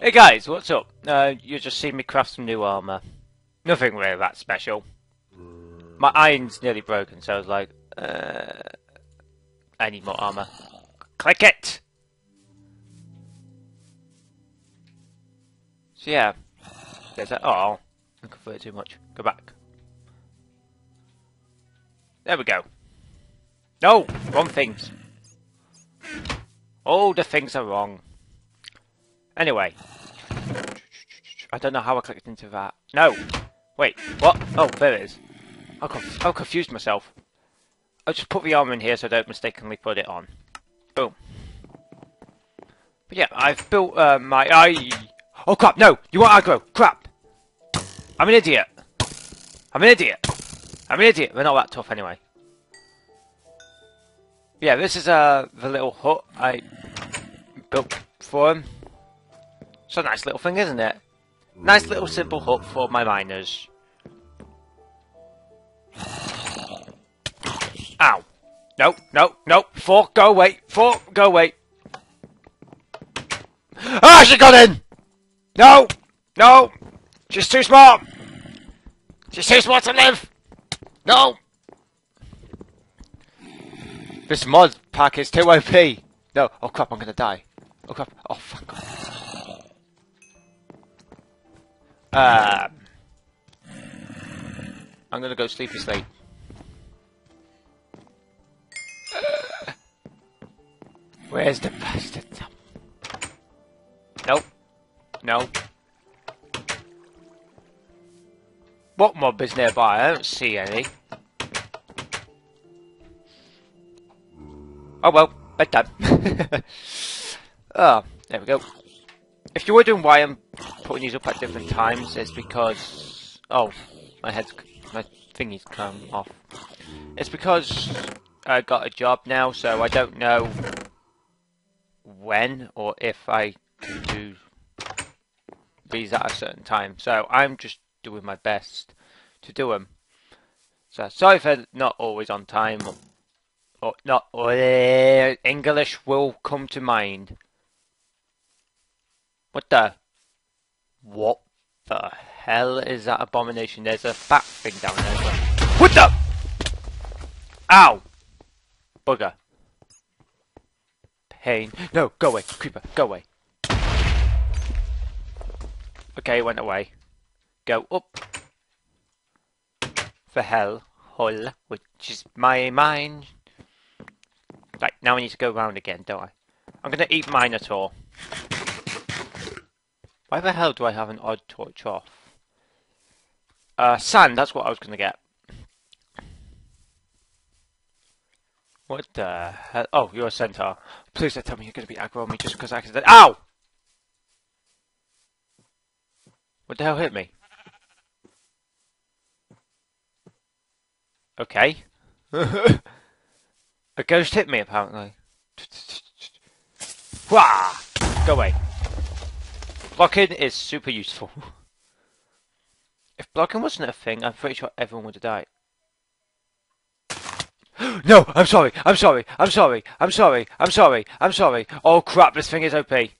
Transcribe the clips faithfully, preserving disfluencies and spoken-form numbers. Hey guys, what's up? Uh, you just seen me craft some new armour. Nothing really that special. My iron's nearly broken, so I was like, uh, I need more armour. Click it! So yeah, there's that. Oh, I converted too much. Go back. There we go. No! Wrong things. All the things are wrong. Anyway, I don't know how I clicked into that. No! Wait, what? Oh, there it is. I conf I confused myself. I'll just put the armor in here so I don't mistakenly put it on. Boom. But yeah, I've built uh, my... I oh crap, no! You want aggro! Crap! I'm an idiot! I'm an idiot! I'm an idiot! We're not that tough anyway. Yeah, this is uh, the little hut I built for him. It's a nice little thing, isn't it? Nice little simple hut for my miners. Ow. No, no, no. Fork, go away. Fork, go away. Ah, she got in! No! No! She's too smart! She's too smart to live! No! This mod pack is too O P. No. Oh crap, I'm gonna die. Oh crap. Oh fuck. God. Um, I'm gonna go sleepy sleep. Where's the bastard? Nope. No. What mob is nearby? I don't see any. Oh well, bedtime. Oh, there we go. If you're wondering why I'm putting these up at different times, it's because... Oh, my head's... my thingy's come off. It's because I got a job now, so I don't know when or if I can do these at a certain time. So I'm just doing my best to do them. So sorry for not always on time, or, or not... Or, English will come to mind. What the? What the hell is that abomination? There's a fat thing down there as well. What the? Ow! Bugger. Pain. No, go away, creeper, go away. Okay, it went away. Go up. For hell, hole, which is my mine. Right, now I need to go round again, don't I? I'm gonna eat Minotaur. Why the hell do I have an odd torch off? Uh, sand, that's what I was gonna get. What the hell? Oh, you're a centaur. Please don't tell me you're gonna be aggro on me just because I accident- Ow! What the hell hit me? Okay. A ghost hit me, apparently. Wah! Go away. Blocking is super useful. If blocking wasn't a thing, I'm pretty sure everyone would have died. No! I'm sorry! I'm sorry! I'm sorry! I'm sorry! I'm sorry! I'm sorry! Oh crap, this thing is O P.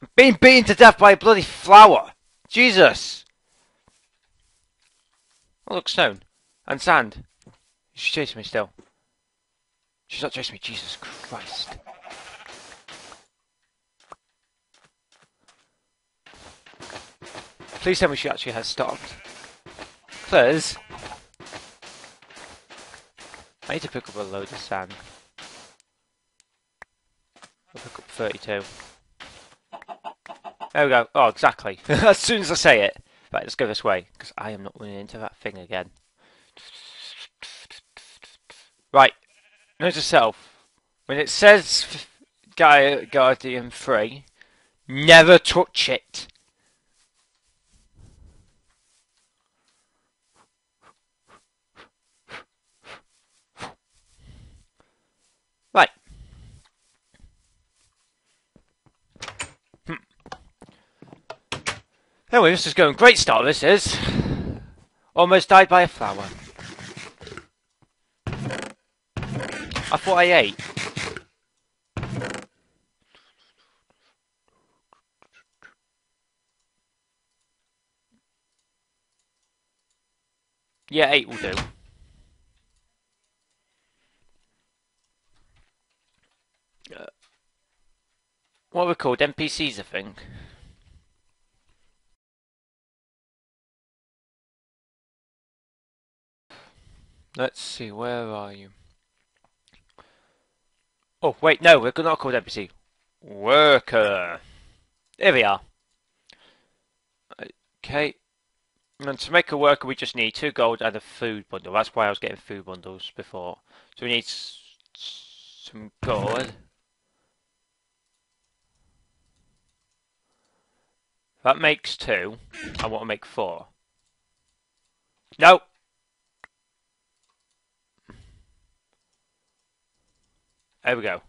I'm being beaten to death by a bloody flower! Jesus! Oh look, stone. And sand. She's chasing me still. She's not chasing me, Jesus Christ. Please tell me she actually has stopped. Cuz I need to pick up a load of sand. I'll pick up thirty-two. There we go. Oh, exactly. As soon as I say it. Right, let's go this way. Because I am not running into that thing again. Right. Notice yourself. When it says Gaia Guardian free, never touch it. Right. Hmm. Anyway, this is going great start, this is. Almost died by a flower. I thought I ate. Yeah, eight will do. Uh, what are we called? N P Cs, I think. Let's see, where are you? Oh, wait, no, we're not called N P C. Worker. There we are. Okay. And to make a worker, we just need two gold and a food bundle. That's why I was getting food bundles before. So we need s s some gold. That makes two. I want to make four. Nope. There we go.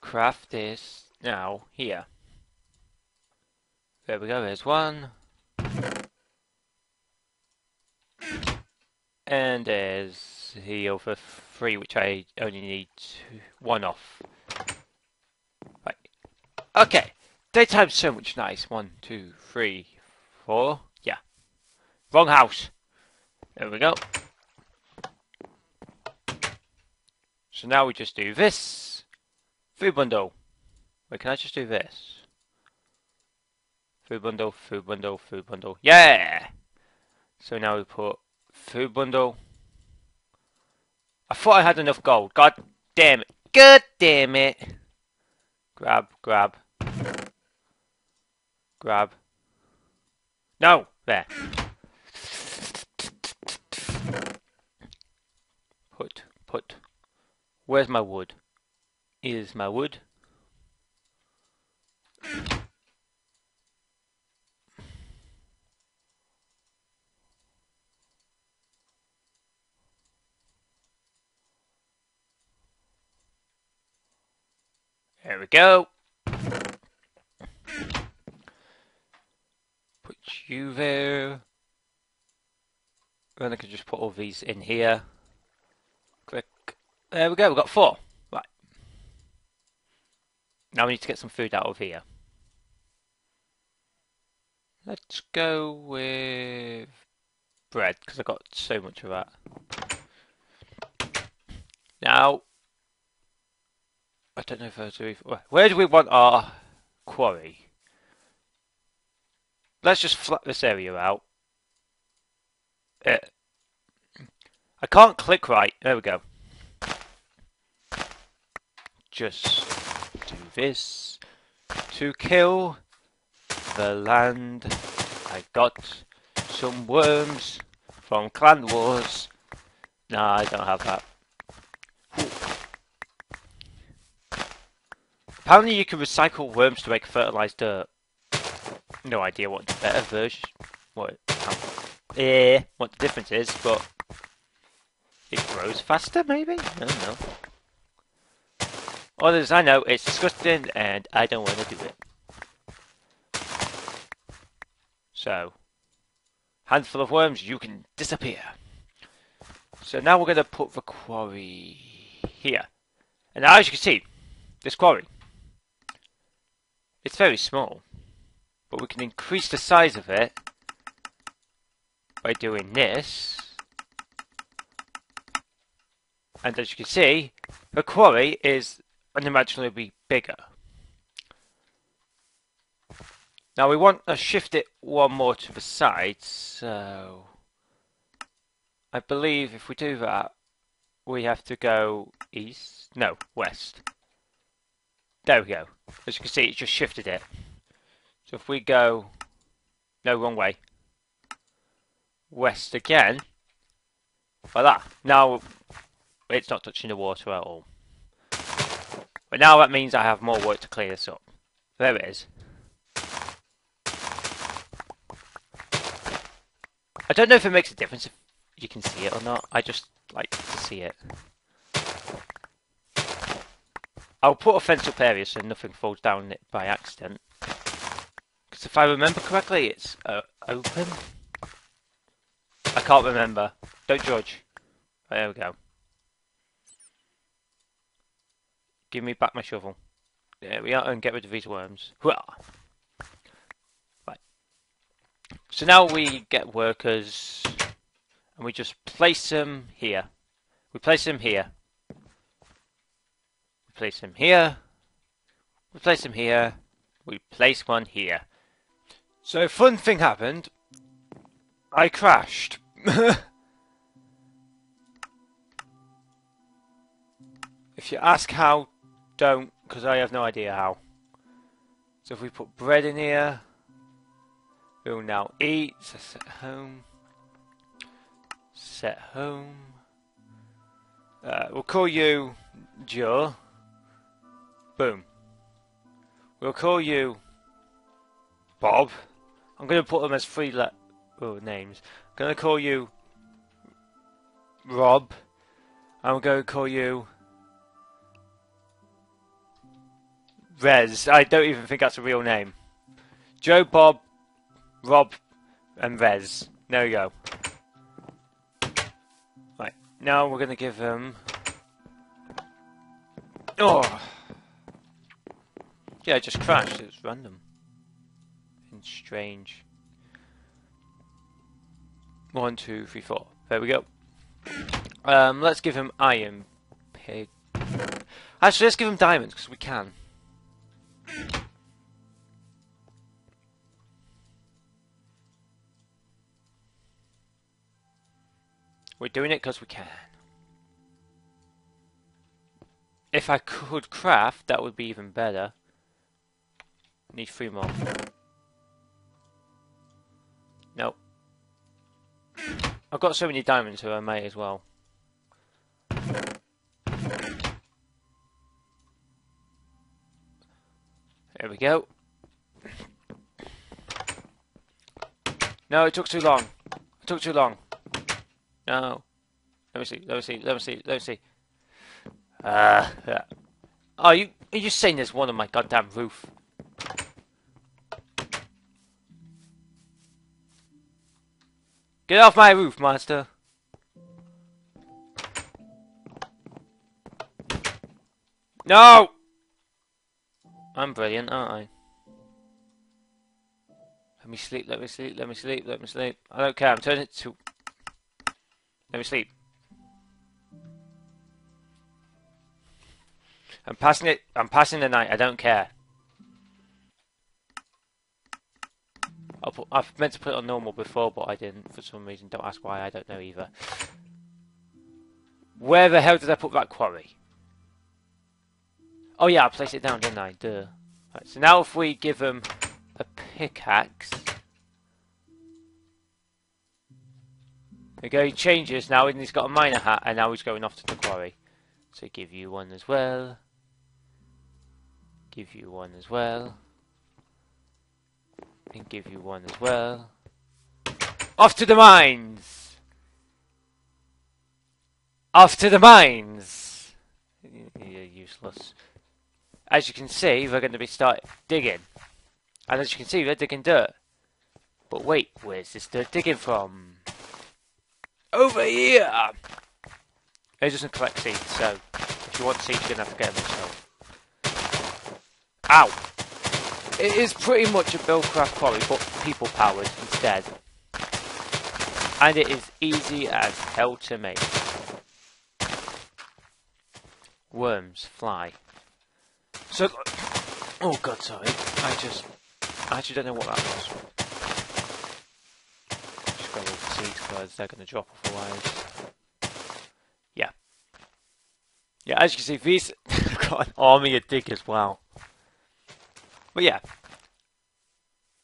Craft this now here. There we go, there's one. And there's heal for three, which I only need two, one off. Right. Okay. Daytime's so much nice. One, two, three, four. Yeah. Wrong house. There we go. So now we just do this. Food bundle. Wait, can I just do this? Food bundle, food bundle, food bundle. Yeah! So now we put food bundle. I thought I had enough gold. God damn it. God damn it. Grab, grab. Grab. No! There. Put. Put. Where's my wood? Is my wood? There we go. You there. Then I can just put all these in here. Click. There we go, we've got four. Right. Now we need to get some food out of here. Let's go with bread, because I've got so much of that. Now, I don't know if I do. Where do we want our quarry? Let's just flat this area out. Uh, I can't click right. There we go. Just do this. To kill the land. I got some worms from Clan Wars. Nah, I don't have that. Ooh. Apparently you can recycle worms to make fertilized dirt. No idea what the better version, what, how, eh, what the difference is, but it grows faster, maybe? I don't know. All as I know, it's disgusting, and I don't want to do it. So, handful of worms, you can disappear. So now we're going to put the quarry here, and now as you can see, this quarry, it's very small. But we can increase the size of it by doing this, and as you can see, the quarry is unimaginably bigger. Now we want to shift it one more to the side, so I believe if we do that, we have to go east, no, west. There we go. As you can see, it just shifted it. So if we go, no, wrong way, west again, like that. Now, it's not touching the water at all. But now that means I have more work to clean this up. There it is. I don't know if it makes a difference if you can see it or not. I just like to see it. I'll put a fence up area so nothing falls down it by accident. If I remember correctly, it's uh, open. I can't remember. Don't judge. There we go. Give me back my shovel. There we are, and get rid of these worms. Right. So now we get workers, and we just place them here. We place them here. We place them here. We place them here. We place one here. So a fun thing happened. I crashed. If you ask how, don't, because I have no idea how. So if we put bread in here, we will now eat. So set home. Set home. Uh, we'll call you Joe. Boom. We'll call you Bob. I'm going to put them as three le oh, names. I'm going to call you Rob. I'm going to call you Raz. I don't even think that's a real name. Joe, Bob, Rob, and Raz. There we go. Right, now we're going to give them... Oh! Yeah, it just crashed. It's random. And strange. One, two, three, four. There we go. Um, let's give him iron pig. Actually, let's give him diamonds, because we can. We're doing it because we can. If I could craft, that would be even better. Need three more. Nope. I've got so many diamonds, so I may as well. There we go. No, it took too long. It took too long. No. Let me see. Let me see. Let me see. Let me see. Uh, yeah. Oh, you, are you saying there's one on my goddamn roof? Get off my roof, monster. No! I'm brilliant, aren't I? Let me sleep, let me sleep, let me sleep, let me sleep. I don't care, I'm turning it to... Let me sleep. I'm passing it, I'm passing the night, I don't care. I'll put, I've meant to put it on normal before, but I didn't for some reason. Don't ask why, I don't know either. Where the hell did I put that quarry? Oh yeah, I placed it down, didn't I? Duh. Right, so now if we give them a pickaxe... Okay, he changes now, and he's got a miner hat, and now he's going off to the quarry. So give you one as well. Give you one as well. And give you one as well. Off to the mines! Off to the mines! You're useless. As you can see, we're going to be start digging, and as you can see, we're digging dirt. But wait, where's this dirt digging from? Over here! It doesn't collect seeds, so if you want seeds, you're going to have to get them yourself. Ow! It is pretty much a Buildcraft quarry, but people powered instead. And it is easy as hell to make. Worms fly. So, oh god, sorry. I just, I actually don't know what that was. Just grab all the seeds because they're going to drop off the wires. Yeah. Yeah, as you can see, these have got an army of diggers, wow. But yeah.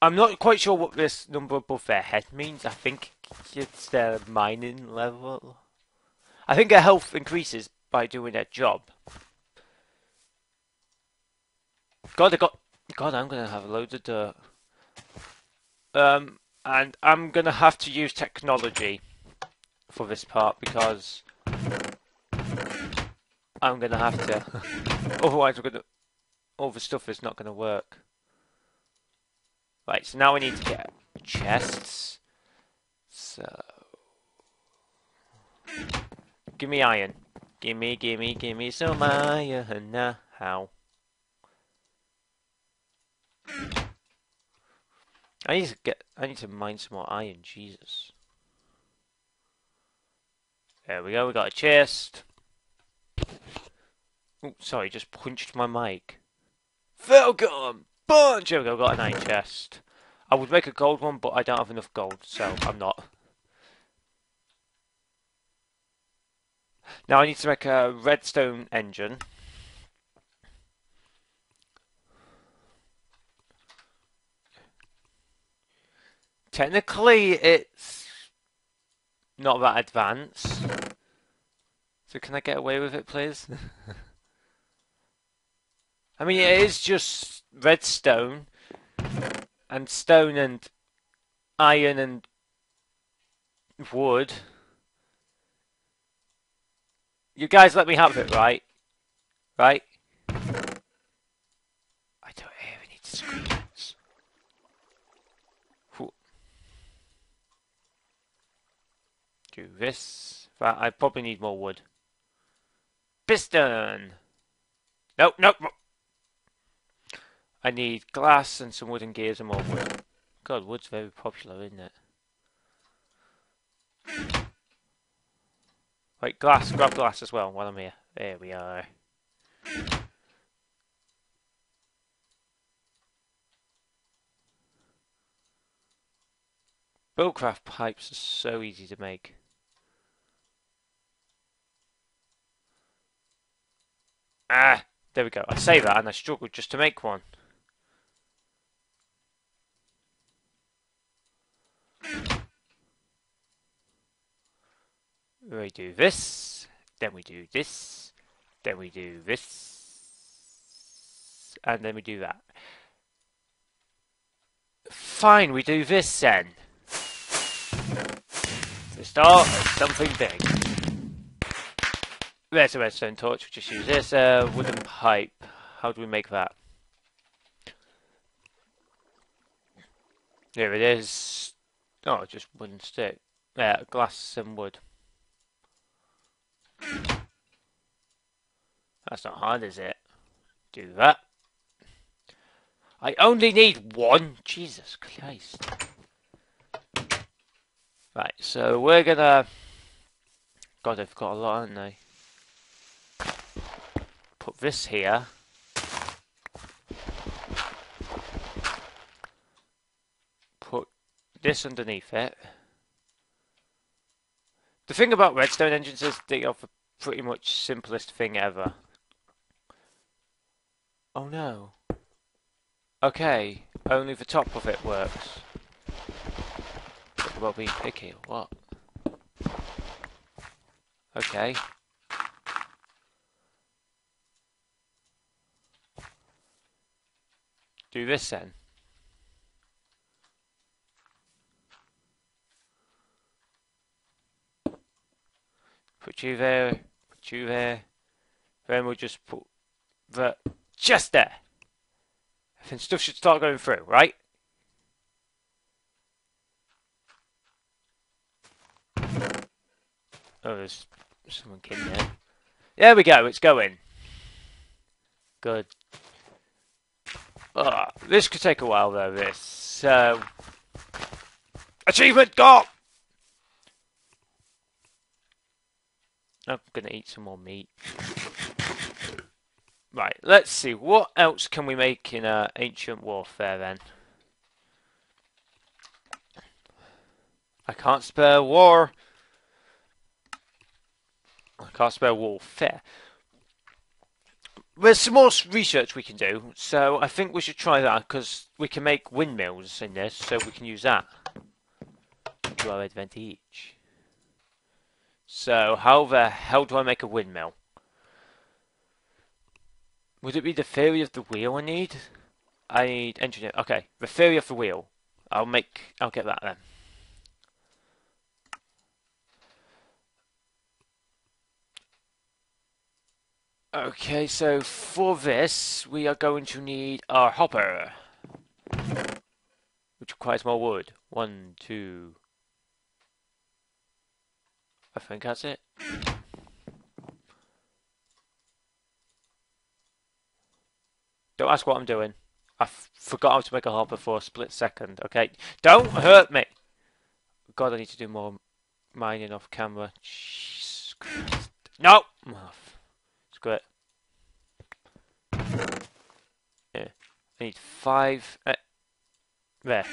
I'm not quite sure what this number above their head means. I think it's their mining level. I think their health increases by doing their job. God, I got. God, I'm gonna have a load of dirt. Um, and I'm gonna have to use technology for this part because I'm gonna have to. Otherwise, we're gonna. All the stuff is not gonna work. Right. So now we need to get chests. So, give me iron. Gimme, gimme, gimme some iron. How? I need to get, I need to mine some more iron, Jesus. There we go, we got a chest. Oh, sorry, just punched my mic. Falcon! Punch! There we go, got an iron chest. I would make a gold one, but I don't have enough gold, so I'm not. Now I need to make a redstone engine. Technically, it's not that advanced. So can I get away with it, please? I mean, it is just redstone, and stone, and iron, and wood. You guys let me have it, right? Right? I don't hear any screams. Do this. Right, I probably need more wood. Piston! Nope, nope. I need glass and some wooden gears and more wood. God, wood's very popular, isn't it? Wait, glass. Grab glass as well while I'm here. There we are. Buildcraft pipes are so easy to make. Ah! There we go. I say that and I struggled just to make one. We do this, then we do this, then we do this, and then we do that. Fine, we do this then. The start of something big. There's a redstone torch, we'll just use this. Uh, wooden pipe. How do we make that? There it is. Oh, just wooden stick. Yeah, glass and wood. That's not hard, is it? Do that. I only need one. Jesus Christ. Right, so we're gonna... God, they've got a lot, haven't they? Put this here. Put this underneath it. The thing about redstone engines is they are the pretty much simplest thing ever. Oh no. Okay, only the top of it works. Talk about being picky or what? Okay. Do this then. Put you there, put you there, then we'll just put the chest there. I think stuff should start going through, right? Oh, there's someone in there. There we go, it's going. Good. Oh, this could take a while though, this. Uh, achievement got! I'm gonna eat some more meat. Right, let's see. What else can we make in uh, Ancient Warfare then? I can't spare war. I can't spare warfare. There's some more research we can do, so I think we should try that because we can make windmills in this, so we can use that to our advantage. So, how the hell do I make a windmill? Would it be the theory of the wheel I need? I need engineer. Okay, the theory of the wheel. I'll make. I'll get that then. Okay, so for this, we are going to need our hopper, which requires more wood. One, two. I think that's it. Don't ask what I'm doing. I f forgot how to make a hopper for a split second, okay? Don't hurt me! God, I need to do more mining off camera. Jesus Christ. No! Screw it. Yeah. I need five. Uh, there.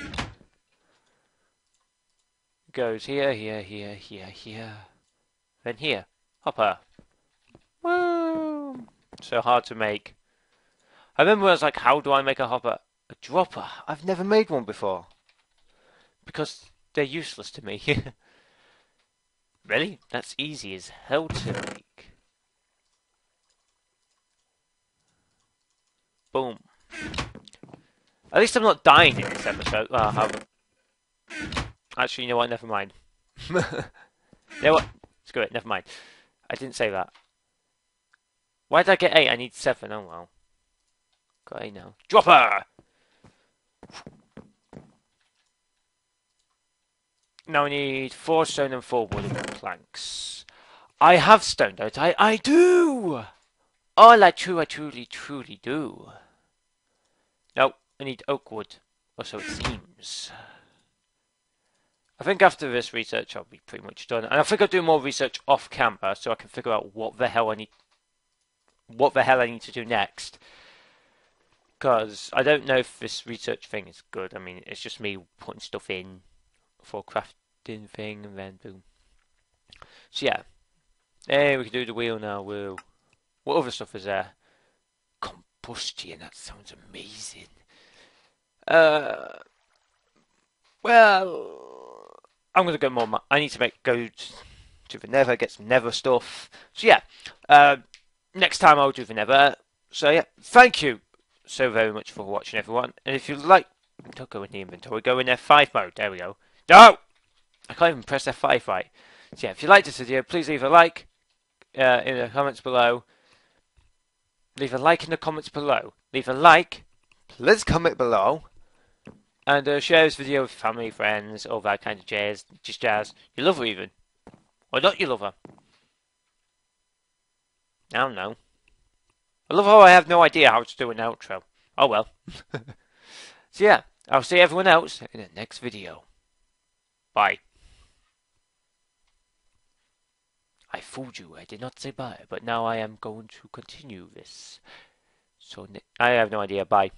Goes here, here, here, here, here. Then here. Hopper. Woo! So hard to make. I remember when I was like, how do I make a hopper? A dropper? I've never made one before. Because they're useless to me. Really? That's easy as hell to make. Boom. At least I'm not dying in this episode. Well, I haven't. Actually, you know what? Never mind. You know what? Screw it. Never mind. I didn't say that. Why did I get eight? I need seven. Oh, well. Got eight now. Dropper! Now I need four stone and four wooden planks. I have stone, don't I? I do! All I true, I truly, truly do. No, I need oak wood. Or so it seems. I think after this research, I'll be pretty much done. And I think I'll do more research off camera, so I can figure out what the hell I need... What the hell I need to do next. Because I don't know if this research thing is good. I mean, it's just me putting stuff in for crafting thing, and then boom. So yeah. Hey, we can do the wheel now, woo. What other stuff is there? Combustion, that sounds amazing. Uh, well, I'm gonna go more. Ma I need to make go to the Nether, get some Nether stuff. So yeah, uh, next time I'll do the Nether. So yeah, thank you so very much for watching, everyone. And if you like, don't go in the inventory, go in F five mode. There we go. No, I can't even press F five right. So yeah, if you liked this video, please leave a like uh, in the comments below. Leave a like in the comments below. Leave a like. Please comment below. And uh, share this video with family, friends, all that kind of jazz. Just jazz. Your lover even. Or not your lover. I don't know. I love how I have no idea how to do an outro. Oh well. So yeah, I'll see everyone else in the next video. Bye. I fooled you, I did not say bye, but now I am going to continue this. So, I have no idea, bye.